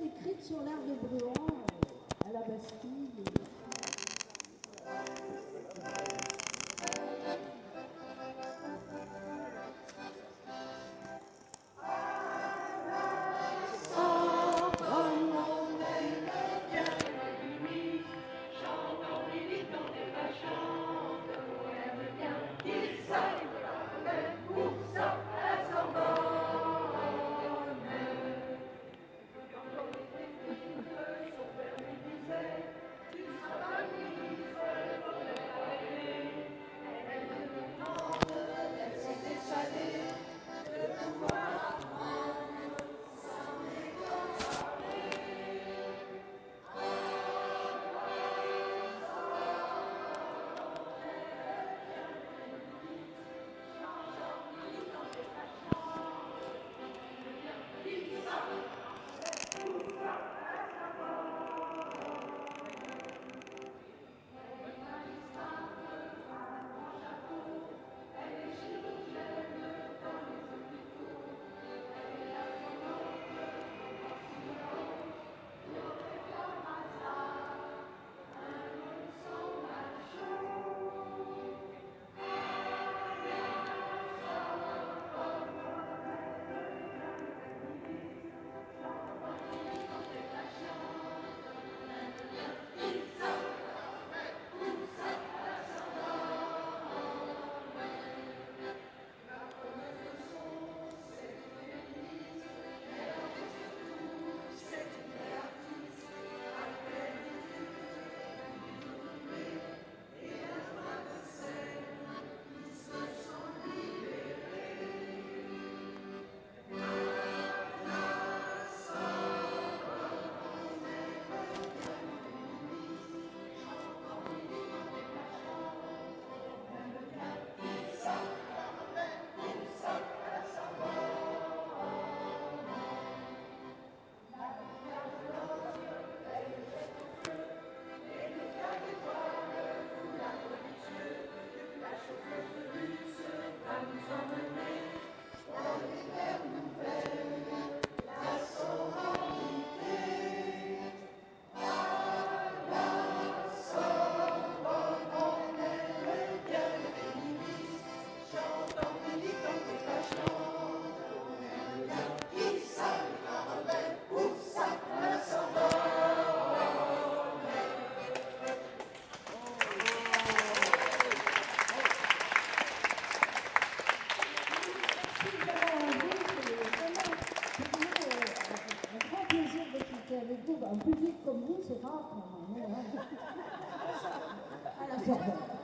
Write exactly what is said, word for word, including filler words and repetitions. scène écrite sur l'art de Bruant euh, à la Bastille. Un public comme vous, c'est rare. À la sortie.